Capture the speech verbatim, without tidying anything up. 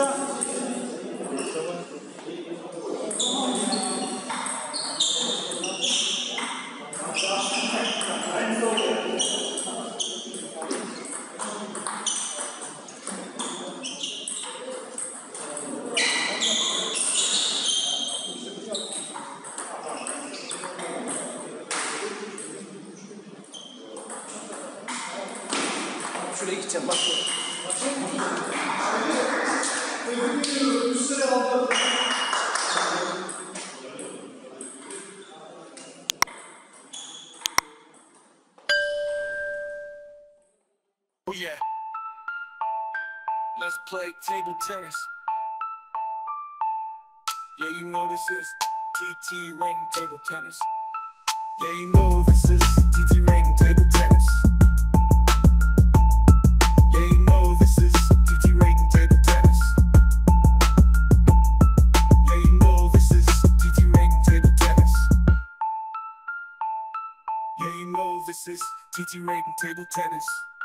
Oh yeah, let's play table tennis. Yeah, you know this is T T Ring Table Tennis. Yeah, you know this is T T Ring Table Tennis. Yeah, you know this is T T Ring Table Tennis. Yeah, you know this is T T Ring Table Tennis. Yeah, you know this is T T Ring Table Tennis.